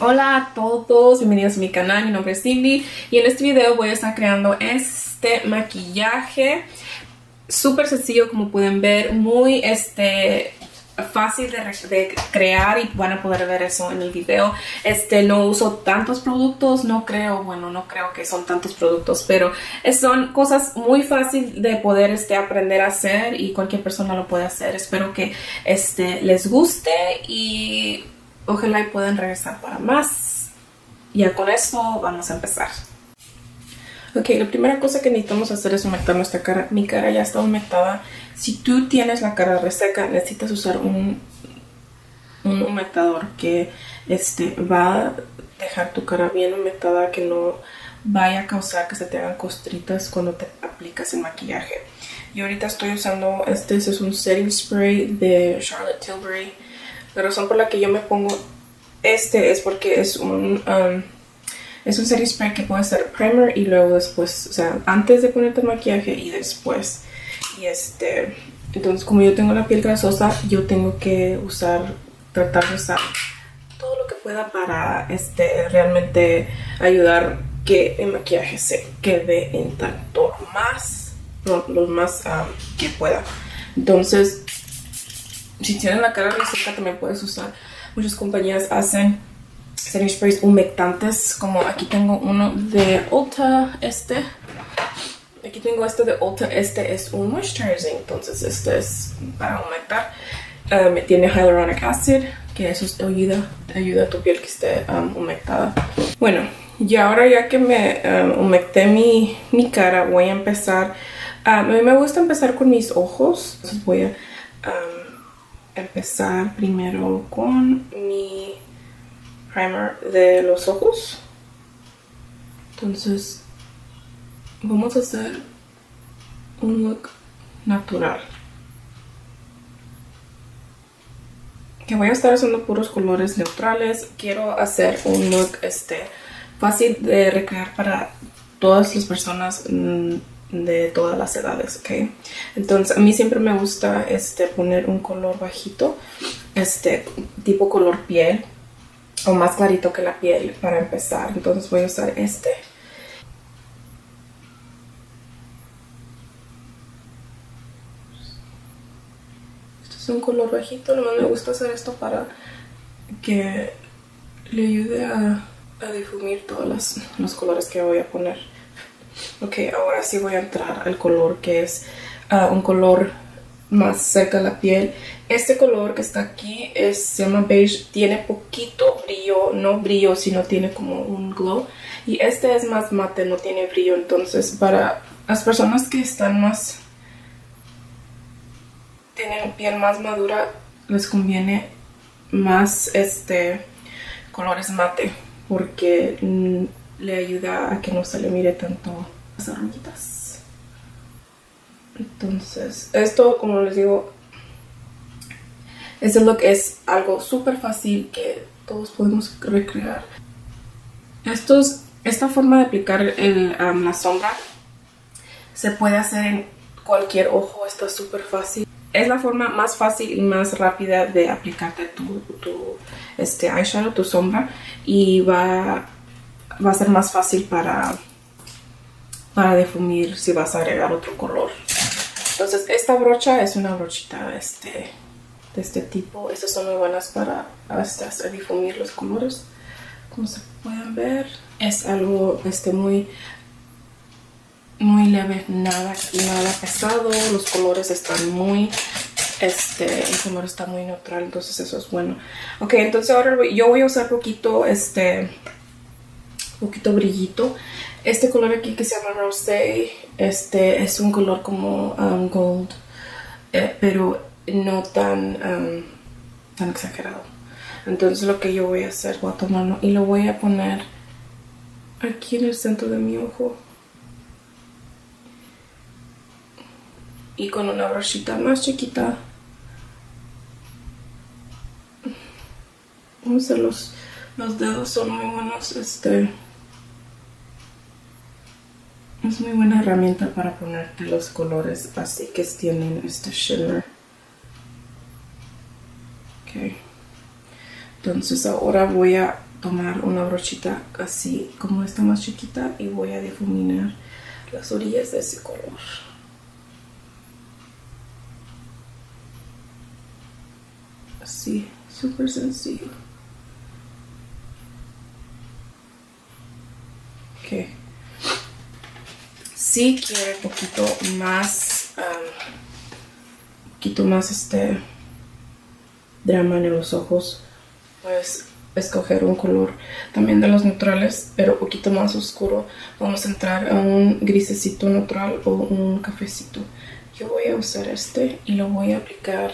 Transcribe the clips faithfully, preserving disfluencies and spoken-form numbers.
Hola a todos, bienvenidos a mi canal, mi nombre es Cindy y en este video voy a estar creando este maquillaje súper sencillo, como pueden ver, muy este, fácil de, de crear, y van a poder ver eso en el video. Este, no uso tantos productos, no creo, bueno, no creo que son tantos productos, pero son cosas muy fáciles de poder este, aprender a hacer, y cualquier persona lo puede hacer. Espero que este, les guste y ojalá y puedan regresar para más. Ya con eso vamos a empezar. Ok, la primera cosa que necesitamos hacer es humectar nuestra cara. Mi cara ya está humectada. Si tú tienes la cara reseca, necesitas usar un, un humectador que este, va a dejar tu cara bien humectada, que no vaya a causar que se te hagan costritas cuando te aplicas el maquillaje. Yo ahorita estoy usando, este, este es un setting spray de Charlotte Tilbury. La razón por la que yo me pongo este es porque es un um, es un setting spray que puede ser primer y luego después, o sea, antes de ponerte el maquillaje y después. Y este, entonces como yo tengo la piel grasosa, yo tengo que usar, tratar de usar todo lo que pueda para este realmente ayudar que el maquillaje se quede intacto más, no, lo más um, que pueda. Entonces, si tienes la cara reseca, también puedes usar. Muchas compañías hacen setting sprays humectantes, como aquí tengo uno de Ulta, este. Aquí tengo este de Ulta, este es un moisturizing, entonces este es para humectar. Um, tiene Hyaluronic Acid, que eso te ayuda, te ayuda a tu piel que esté um, humectada. Bueno, y ahora ya que me um, humecté mi, mi cara, voy a empezar. Um, a mí me gusta empezar con mis ojos, entonces voy a... Um, empezar primero con mi primer de los ojos. Entonces vamos a hacer un look natural, que voy a estar usando puros colores neutrales. Quiero hacer un look este fácil de recrear para todas las personas mmm, de todas las edades, ok. Entonces a mí siempre me gusta este poner un color bajito, este tipo color piel o más clarito que la piel para empezar. Entonces voy a usar este. Este es un color bajito, nomás me gusta hacer esto para que le ayude a, a difuminar todos los, los colores que voy a poner. Ok, ahora sí voy a entrar al color que es uh, un color más cerca a la piel. Este color que está aquí es, se llama beige, tiene poquito brillo, no brillo, sino tiene como un glow. Y este es más mate, no tiene brillo. Entonces para las personas que están más, tienen piel más madura, les conviene más este colores mate, porque mm, le ayuda a que no se le mire tanto las arruguitas. Entonces esto, como les digo, este look es algo súper fácil que todos podemos recrear. Estos, esta forma de aplicar el, um, la sombra se puede hacer en cualquier ojo. Esto es súper fácil. Es la forma más fácil y más rápida de aplicarte tu, tu este, eyeshadow, tu sombra, y va a va a ser más fácil para, para difumir si vas a agregar otro color. Entonces esta brocha es una brochita este, de este tipo. Estas son muy buenas para hasta hacer difumir los colores. Como se pueden ver, es algo este, muy, muy leve, nada, nada pesado. Los colores están muy... Este, el color está muy neutral, entonces eso es bueno. Ok, entonces ahora voy, yo voy a usar poquito este... poquito brillito. Este color aquí que se llama Rosé, este es un color como um, gold, eh, pero no tan um, tan exagerado. Entonces lo que yo voy a hacer, voy a tomarlo y lo voy a poner aquí en el centro de mi ojo, y con una brochita más chiquita vamos a hacer los, los dedos. Son muy buenos, este es muy buena herramienta para ponerte los colores así que tienen este shimmer. Ok, entonces ahora voy a tomar una brochita así como esta más chiquita y voy a difuminar las orillas de ese color. Así, súper sencillo. Ok. Si quiere un poquito más, um, un poquito más este drama en los ojos, pues escoger un color también de los neutrales, pero un poquito más oscuro. Vamos a entrar a un grisecito neutral o un cafecito. Yo voy a usar este y lo voy a aplicar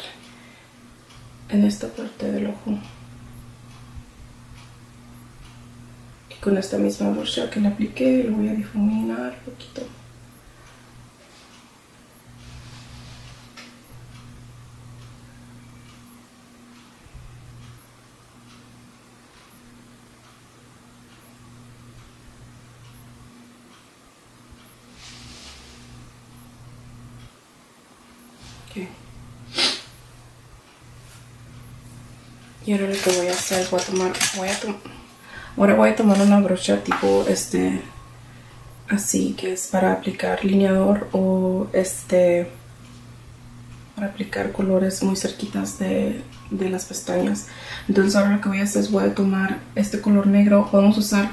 en esta parte del ojo. Y con esta misma brocha que le apliqué, lo voy a difuminar un poquito. Y ahora lo que voy a hacer, voy a tomar, voy a to ahora voy a tomar una brocha tipo este, así, que es para aplicar lineador o este, para aplicar colores muy cerquitas de, de las pestañas. Entonces ahora lo que voy a hacer es voy a tomar este color negro, vamos a usar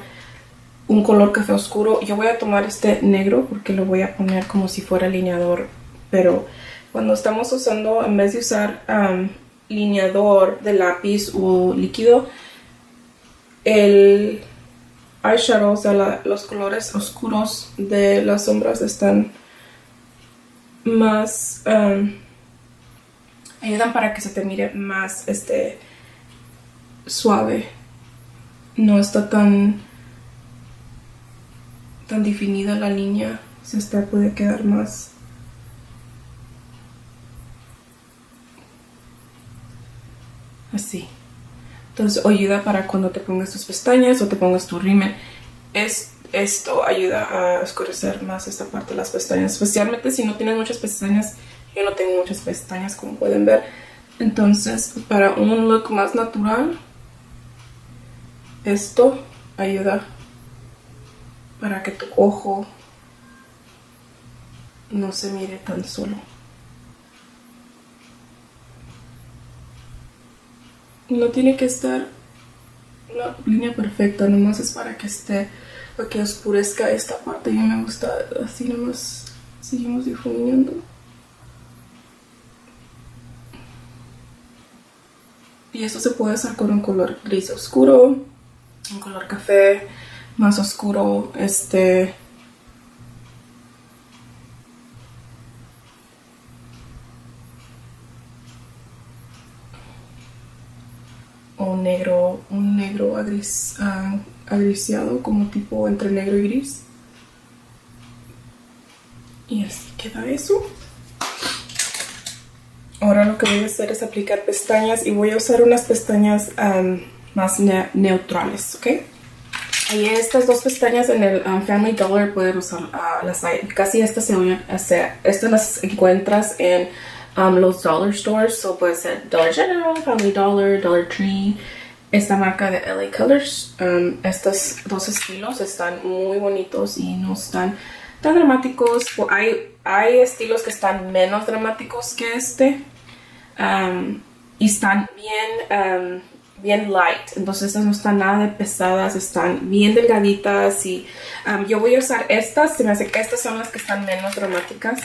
un color café oscuro. Yo voy a tomar este negro porque lo voy a poner como si fuera lineador, pero cuando estamos usando, en vez de usar... Um, lineador de lápiz o líquido, el eyeshadow, o sea la, los colores oscuros de las sombras están más um, ayudan para que se te mire más este suave, no está tan tan definida la línea, se está puede quedar más. Así. Entonces ayuda para cuando te pongas tus pestañas o te pongas tu rímel. Es, esto ayuda a oscurecer más esta parte de las pestañas. Especialmente si no tienes muchas pestañas. Yo no tengo muchas pestañas, como pueden ver. Entonces, para un look más natural, esto ayuda para que tu ojo no se mire tan solo. No tiene que estar la línea perfecta, nomás es para que esté, para que oscurezca esta parte. Yo me gusta así, nomás seguimos difuminando. Y esto se puede hacer con un color gris oscuro, un color café más oscuro, este... negro, un negro agris, uh, agrisiado, como tipo entre negro y gris, y así queda eso. Ahora lo que voy a hacer es aplicar pestañas y voy a usar unas pestañas um, más ne neutrales, ¿ok? Y estas dos pestañas en el um, Family Dollar pueden usar uh, las casi estas se unen, o sea, estas las encuentras en Um, los dollar stores, so puede ser Dollar General, Family Dollar, Dollar Tree. Esta marca de L A Colors, um, estos dos estilos están muy bonitos y no están tan dramáticos. Hay, hay estilos que están menos dramáticos que este, um, y están bien, um, bien light, entonces estas no están nada de pesadas, están bien delgaditas. Y um, yo voy a usar estas, se me hace que estas son las que están menos dramáticas.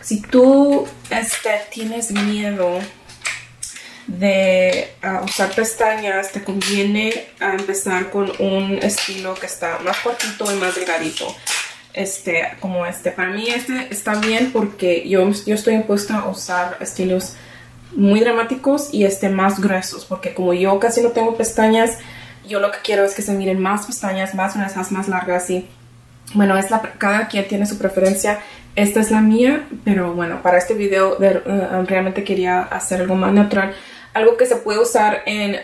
Si tú este, tienes miedo de uh, usar pestañas, te conviene uh, empezar con un estilo que está más cortito y más delgadito. Este, como este. Para mí este está bien porque yo, yo estoy impuesta a usar estilos muy dramáticos y este, más gruesos. Porque como yo casi no tengo pestañas, yo lo que quiero es que se miren más pestañas, más gruesas, más largas. Y bueno, es la, cada quien tiene su preferencia. Esta es la mía, pero bueno, para este video de, uh, realmente quería hacer algo más natural. Algo que se puede usar en,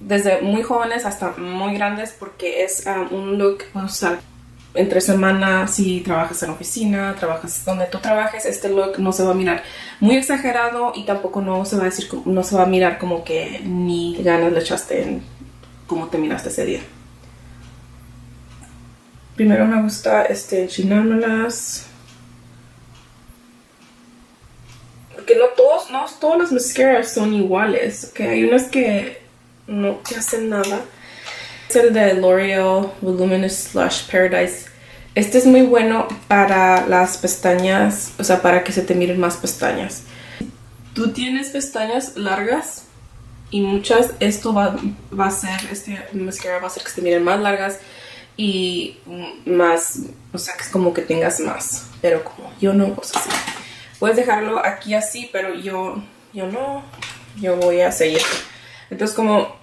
desde muy jóvenes hasta muy grandes, porque es um, un look que puedes usar entre semana. Si trabajas en oficina, trabajas donde tú trabajes, este look no se va a mirar muy exagerado y tampoco no se va a decir, no se va a mirar como que ni ganas le echaste en cómo te miraste ese día. Primero me gusta este, enchinándolas. Porque no todos, no todas las mascaras son iguales. Okay? Hay unas que no te hacen nada. Es el de L'Oreal Voluminous Lush Paradise. Este es muy bueno para las pestañas, o sea, para que se te miren más pestañas. Tú tienes pestañas largas y muchas, esto va, va a ser, este mascara va a hacer que se te miren más largas y más, o sea, que es como que tengas más. Pero como yo no, pues así. Puedes dejarlo aquí así, pero yo, yo no, yo voy a seguir. Entonces como...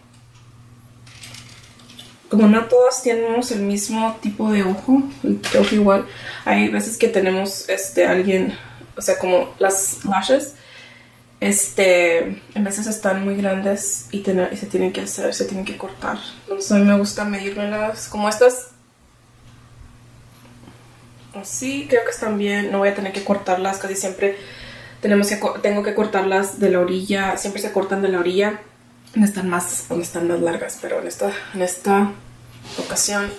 Como no todas tenemos el mismo tipo de ojo, el ojo igual, hay veces que tenemos este alguien, o sea, como las lashes, este, en veces están muy grandes y, ten, y se tienen que hacer, se tienen que cortar. Entonces a mí me gusta medírmelas, como estas, así, creo que están bien, no voy a tener que cortarlas, casi siempre tenemos que, tengo que cortarlas de la orilla, siempre se cortan de la orilla. Donde están más, donde están más largas, pero en esta, en esta ocasión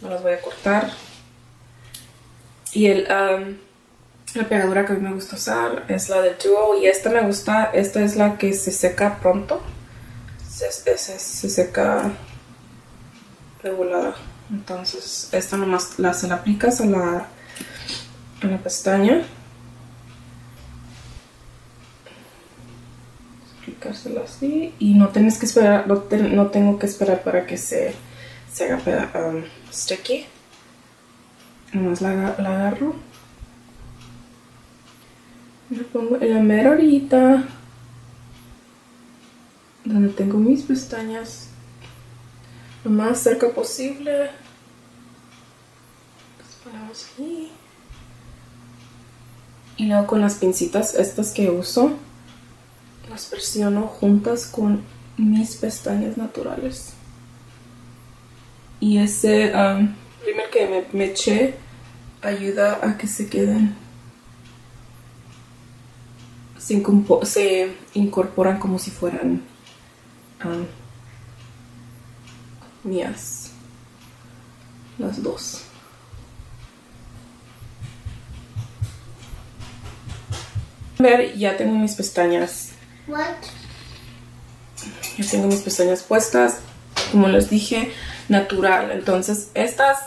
no las voy a cortar. Y el, um, la pegadura que a mí me gusta usar es la del Duo, y esta me gusta, esta es la que se seca pronto, se, se, se, se seca de volada. Entonces esta nomás la, se la aplicas a la, a la pestaña. Aplicárselo así y no tienes que esperar, no, te, no tengo que esperar para que se, se haga um, sticky. Nomás la, la agarro, la pongo en la mera orillita donde tengo mis pestañas, lo más cerca posible. Esperamos aquí y luego con las pincitas estas que uso las presiono juntas con mis pestañas naturales. Y ese um, primer que me, me eché ayuda a que se queden, se, se incorporan como si fueran um, mías las dos. A ver, ya tengo mis pestañas. Yo tengo mis pestañas puestas, como les dije, natural. Entonces estas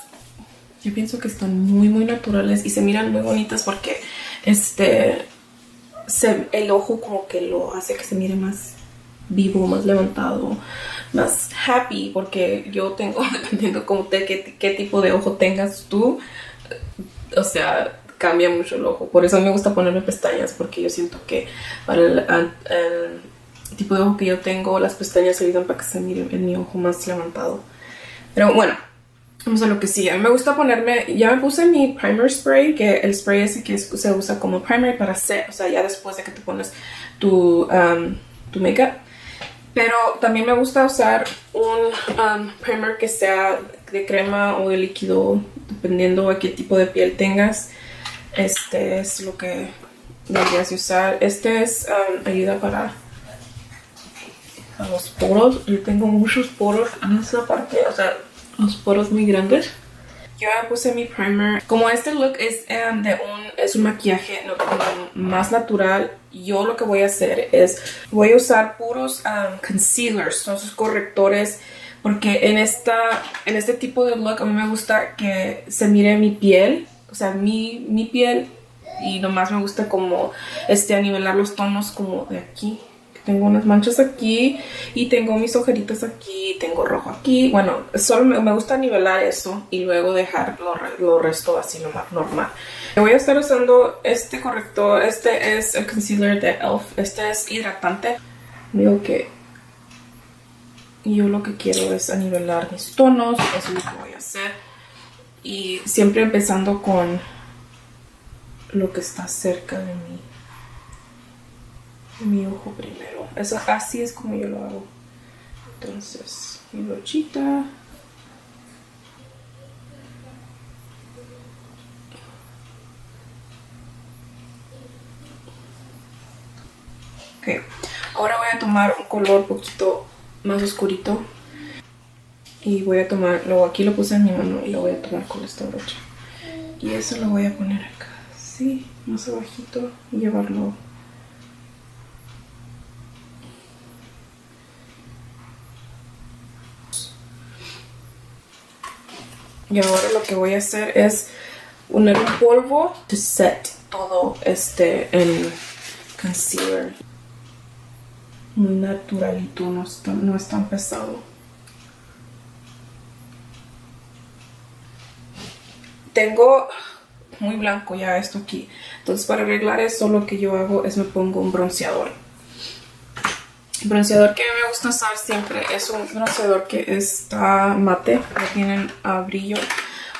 yo pienso que están muy muy naturales y se miran muy bonitas porque este se, el ojo como que lo hace que se mire más vivo, más levantado, más happy. Porque yo tengo, dependiendo como te, qué, qué tipo de ojo tengas tú, o sea... cambia mucho el ojo. Por eso me gusta ponerme pestañas, porque yo siento que para el, el, el tipo de ojo que yo tengo, las pestañas ayudan para que se mire en mi ojo más levantado. Pero bueno, vamos a lo que sí. A mí me gusta ponerme, ya me puse mi primer spray, que el spray ese que se usa como primer para hacer, o sea, ya después de que te pones tu, um, tu makeup. Pero también me gusta usar un um, primer que sea de crema o de líquido, dependiendo a qué tipo de piel tengas. Este es lo que deberías usar. Este es um, ayuda para los poros. Yo tengo muchos poros en esta parte, o sea, los poros muy grandes. Yo ya puse mi primer. Como este look es, um, de un, es un maquillaje no, más natural, yo lo que voy a hacer es, voy a usar puros um, concealers, son sus correctores. Porque en, esta, en este tipo de look a mí me gusta que se mire mi piel. O sea, mi, mi piel, y nomás me gusta como este, anivelar los tonos como de aquí. Tengo unas manchas aquí y tengo mis ojeritas aquí, tengo rojo aquí. Bueno, solo me, me gusta nivelar eso y luego dejar lo, lo resto así nomás normal. Voy a estar usando este corrector, este es el concealer de E L F, este es hidratante. Digo que yo lo que quiero es anivelar mis tonos, eso es lo que voy a hacer. Y siempre empezando con lo que está cerca de mí, mi ojo primero. Eso, así es como yo lo hago. Entonces, mi brochita. Ok, ahora voy a tomar un color poquito más oscurito. Y voy a tomar, luego aquí lo puse en mi mano y lo voy a tomar con esta brocha. Y eso lo voy a poner acá, así, más abajito y llevarlo . Y ahora lo que voy a hacer es poner un polvo to set todo este el concealer. Muy naturalito, no es tan, no es tan pesado. Tengo muy blanco ya esto aquí. Entonces para arreglar eso lo que yo hago es me pongo un bronceador. El bronceador que me gusta usar siempre es un bronceador que está mate, que tiene uh, brillo.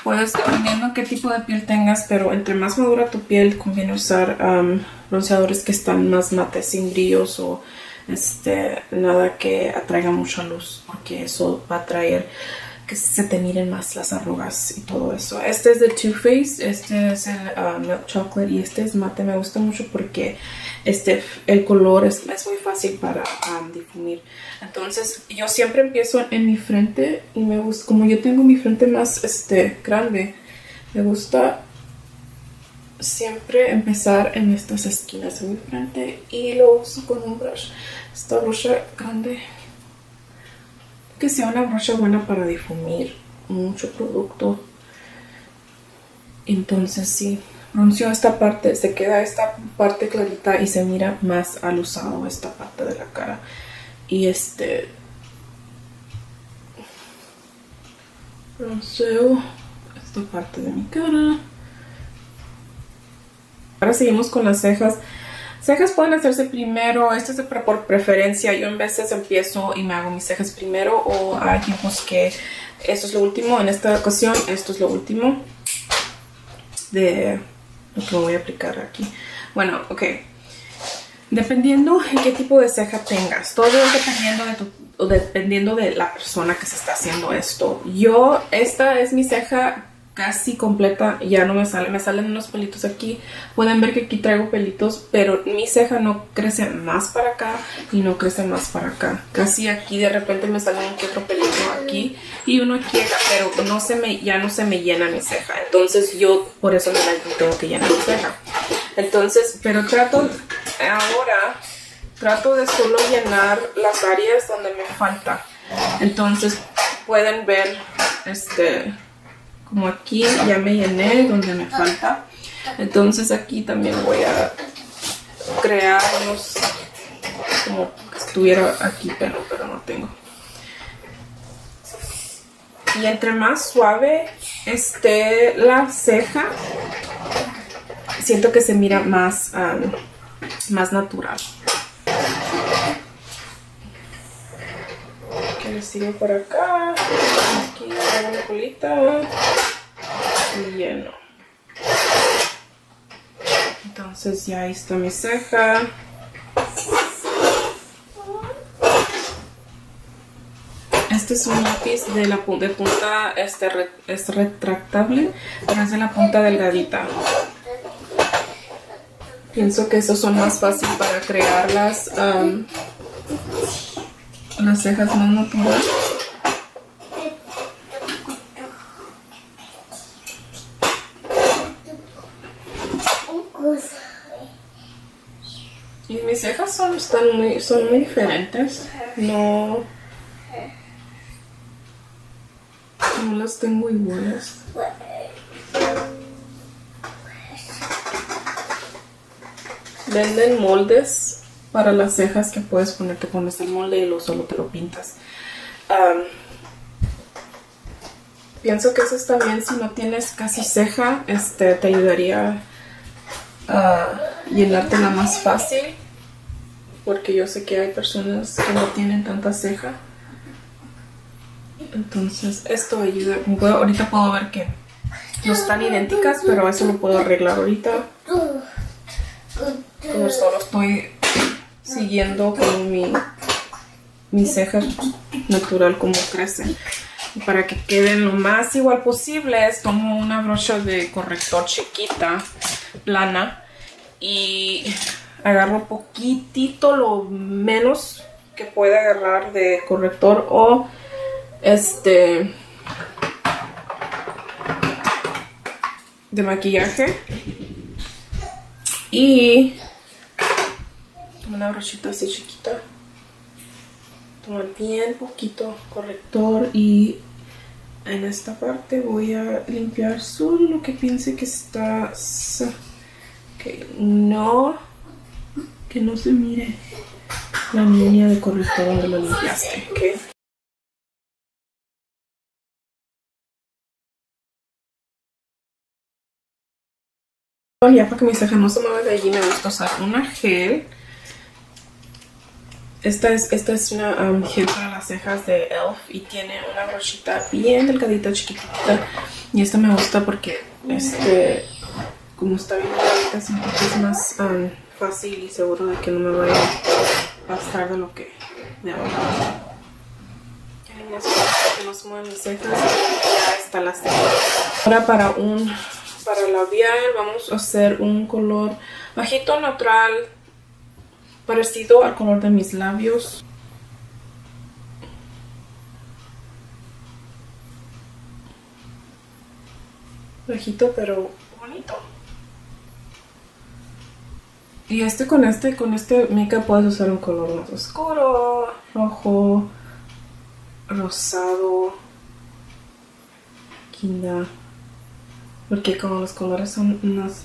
Puedes, dependiendo qué tipo de piel tengas, pero entre más madura tu piel conviene usar um, bronceadores que están más mate, sin brillos o este, nada que atraiga mucha luz, porque eso va a traer que se te miren más las arrugas y todo eso. Este es de Too Faced, este es el uh, Milk Chocolate y este es mate. Me gusta mucho porque este, el color es, es muy fácil para um, difumir. Entonces yo siempre empiezo en mi frente y me gusta, como yo tengo mi frente más este, grande, me gusta siempre empezar en estas esquinas de mi frente y lo uso con un brush, esta brocha grande. Que sea una brocha buena para difumir mucho producto. Entonces sí, bronceó esta parte, se queda esta parte clarita y se mira más al usado esta parte de la cara. Y este bronceo esta parte de mi cara. Ahora seguimos con las cejas. Cejas pueden hacerse primero, esto es por preferencia. Yo en veces empiezo y me hago mis cejas primero, o hay tiempos que esto es lo último. En esta ocasión esto es lo último de lo que voy a aplicar aquí. Bueno, ok. Dependiendo en qué tipo de ceja tengas, todo es dependiendo de, tu, o dependiendo de la persona que se está haciendo esto. Yo, esta es mi ceja casi completa, ya no me sale, me salen unos pelitos aquí, pueden ver que aquí traigo pelitos, pero mi ceja no crece más para acá y no crece más para acá, casi aquí de repente me salen un que otro pelito aquí y uno aquí, pero no se me, ya no se me llena mi ceja, entonces yo por eso me la tengo que llenar mi ceja, entonces, pero trato, ahora trato de solo llenar las áreas donde me falta, entonces pueden ver este... Como aquí ya me llené donde me falta. Entonces aquí también voy a crear unos... Como que estuviera aquí, pero, pero no tengo. Y entre más suave esté la ceja, siento que se mira más, um, más natural. Le sigo por acá, aquí hago una colita y lleno. Entonces ya ahí está mi ceja. Este es un lápiz de la de punta, este re, es retractable, pero es de la punta delgadita. Pienso que esos son más fáciles para crearlas. Um, Las cejas más naturales. Y mis cejas son, están muy, son muy diferentes. No, no las tengo iguales. Venden moldes para las cejas que puedes ponerte con este molde y luego solo te lo pintas. Um, pienso que eso está bien. Si no tienes casi ceja, este, te ayudaría a uh, llenártela más fácil. Porque yo sé que hay personas que no tienen tanta ceja. Entonces esto ayuda. Puedo, ahorita puedo ver que no están idénticas, pero eso lo puedo arreglar ahorita. Como solo estoy siguiendo con mi, mi ceja natural como crece. Y para que queden lo más igual posible, tomo una brocha de corrector chiquita, plana, y agarro poquitito, lo menos que pueda agarrar de corrector o este de maquillaje. Y una brochita así chiquita. Tomar bien poquito corrector y en esta parte voy a limpiar solo lo que piense que está... Que no... Que no se mire la línea de corrector donde lo limpiaste, ¿okay? Ya para que mi ceja no se mueva de allí, me gusta usar una gel. Esta es, esta es una um, gel para las cejas de E L F y tiene una brochita bien delgadita, chiquitita. Y esta me gusta porque, este, como está bien delgadita, siento que es más um, fácil y seguro de que no me vaya a pasar de lo que me va a pasar. Que no se muevan mis cejas. Ya está la ceja. Ahora para un... Para labial vamos a hacer un color bajito neutral, parecido al color de mis labios. Bajito pero bonito. Y este con este, con este makeup puedes usar un color más oscuro, rojo, rosado, quinda. Porque como los colores son, unas,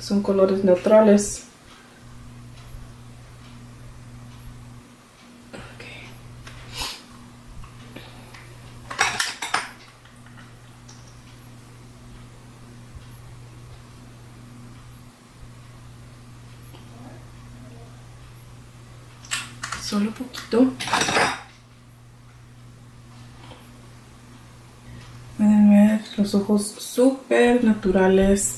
son colores neutrales. Okay. Solo poquito. Los ojos súper naturales,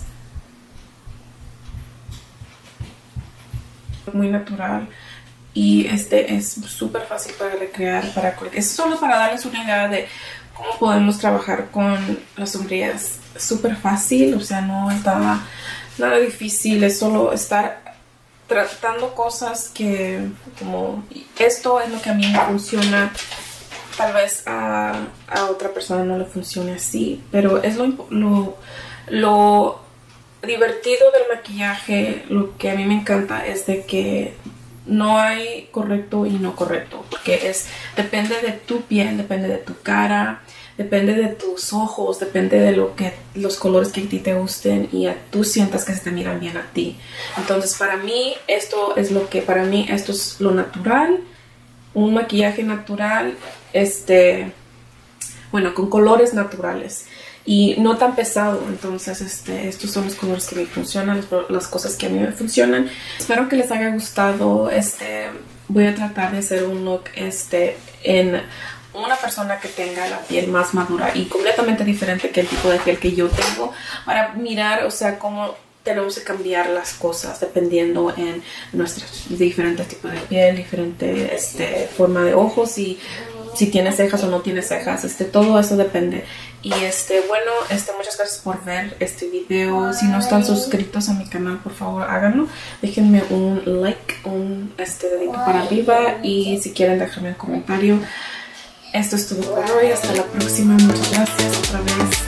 muy natural, y este es súper fácil para recrear, para es solo para darles una idea de cómo podemos trabajar con las sombrillas. Súper fácil, o sea, no está nada difícil, es solo estar tratando cosas que como esto es lo que a mí me funciona. Tal vez a, a otra persona no le funcione así, pero es lo, lo, lo divertido del maquillaje. Lo que a mí me encanta es de que no hay correcto y no correcto, porque es, depende de tu piel, depende de tu cara, depende de tus ojos, depende de lo que, los colores que a ti te gusten y a, tú sientas que se te miran bien a ti. Entonces para mí esto es lo que, para mí esto es lo natural. Un maquillaje natural, este, bueno, con colores naturales y no tan pesado. Entonces, este, estos son los colores que me funcionan, las cosas que a mí me funcionan. Espero que les haya gustado. Este, voy a tratar de hacer un look, este, en una persona que tenga la piel más madura y completamente diferente que el tipo de piel que yo tengo, para mirar, o sea, cómo tenemos que cambiar las cosas dependiendo en nuestros diferentes tipos de piel, diferente este, forma de ojos y si tiene cejas o no tiene cejas. Este, todo eso depende. Y este, bueno, este, muchas gracias por ver este video. Si no están suscritos a mi canal, por favor háganlo. Déjenme un like, un este, dedito para arriba, y si quieren dejarme un comentario. Esto es todo por hoy. Hasta la próxima. Muchas gracias otra vez.